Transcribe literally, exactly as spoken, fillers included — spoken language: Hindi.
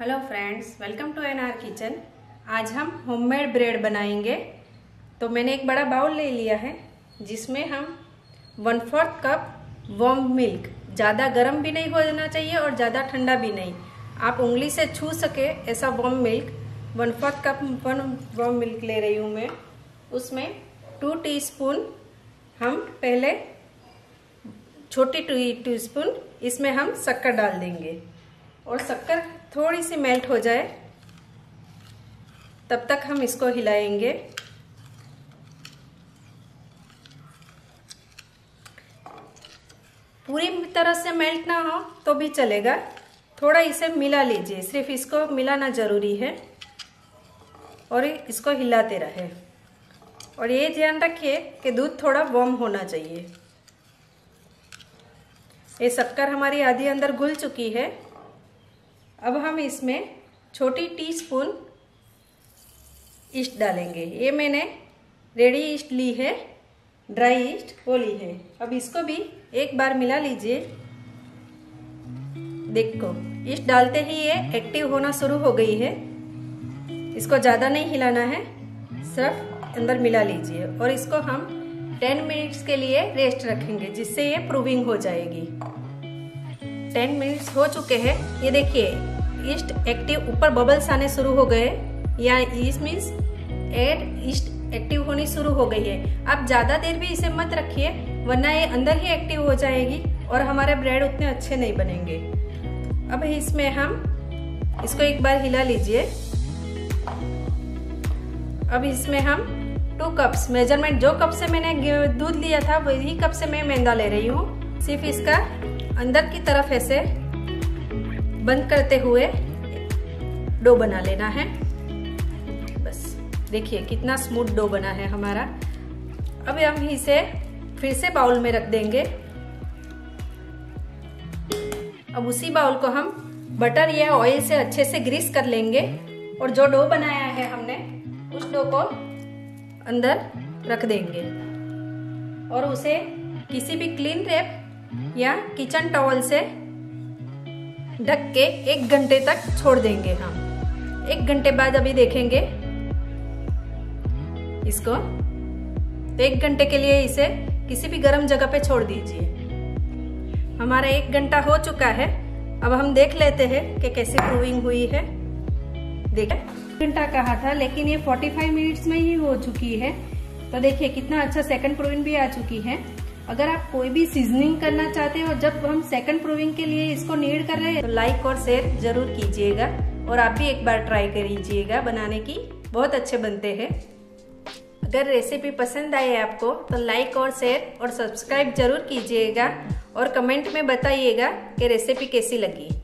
Hello friends, welcome to N R kitchen. आज हम होममेड ब्रेड बनाएंगे। तो मैंने एक बड़ा बाउल ले लिया है जिसमें हम one fourth cup warm milk, ज़्यादा गर्म भी नहीं होना चाहिए और ज़्यादा ठंडा भी नहीं, आप उंगली से छू सके ऐसा warm milk, one fourth cup one warm milk ले रही हूँ मैं। उसमें टू टीस्पून हम पहले छोटी टीस्पून इसमें हम शक्कर डाल देंगे और शक्कर थोड़ी सी मेल्ट हो जाए तब तक हम इसको हिलाएंगे। पूरी तरह से मेल्ट ना हो तो भी चलेगा, थोड़ा इसे मिला लीजिए, सिर्फ इसको मिलाना ज़रूरी है और इसको हिलाते रहे। और ये ध्यान रखिए कि दूध थोड़ा वार्म होना चाहिए। ये शक्कर हमारी आधी अंदर घुल चुकी है। अब हम इसमें छोटी टीस्पून ईस्ट डालेंगे। ये मैंने रेडी ईस्ट ली है, ड्राई ईस्ट वो ली है। अब इसको भी एक बार मिला लीजिए। देखो ईस्ट डालते ही ये एक्टिव होना शुरू हो गई है। इसको ज़्यादा नहीं हिलाना है, सिर्फ अंदर मिला लीजिए और इसको हम टेन मिनट्स के लिए रेस्ट रखेंगे जिससे ये प्रूविंग हो जाएगी। टेन मिनट्स हो चुके हैं। ये देखिए ईस्ट एक्टिव, ऊपर बबल्स आने शुरू हो गए, या yeast means add yeast active होनी शुरू हो गई है। आप ज़्यादा देर भी इसे मत रखिए वरना ये अंदर ही एक्टिव हो जाएगी और हमारे ब्रेड उतने अच्छे नहीं बनेंगे। अब इसमें हम इसको एक बार हिला लीजिए। अब इसमें हम टू कप्स मेजरमेंट, जो कप से मैंने दूध लिया था वही कप से मैं मैदा ले रही हूँ। सिर्फ इसका अंदर की तरफ ऐसे बंद करते हुए डो बना लेना है। बस देखिए कितना स्मूथ डो बना है हमारा। अब हम इसे फिर से बाउल में रख देंगे। अब उसी बाउल को हम बटर या ऑयल से अच्छे से ग्रीस कर लेंगे और जो डो बनाया है हमने उस डो को अंदर रख देंगे और उसे किसी भी क्लीन रैप या किचन टॉवल से ढक के एक घंटे तक छोड़ देंगे हम। एक घंटे बाद अभी देखेंगे इसको। तो एक घंटे के लिए इसे किसी भी गर्म जगह पे छोड़ दीजिए। हमारा एक घंटा हो चुका है। अब हम देख लेते हैं कि कैसे प्रूविंग हुई है। देखिए घंटा कहा था लेकिन ये पैंतालीस मिनट्स में ही हो चुकी है। तो देखिए कितना अच्छा सेकंड प्रूविंग भी आ चुकी है। अगर आप कोई भी सीजनिंग करना चाहते हो जब हम सेकंड प्रूविंग के लिए इसको नीड कर रहे हैं तो लाइक और शेयर जरूर कीजिएगा और आप भी एक बार ट्राई करिएगा बनाने की, बहुत अच्छे बनते हैं। अगर रेसिपी पसंद आए आपको तो लाइक और शेयर और सब्सक्राइब जरूर कीजिएगा और कमेंट में बताइएगा कि रेसिपी कैसी लगी।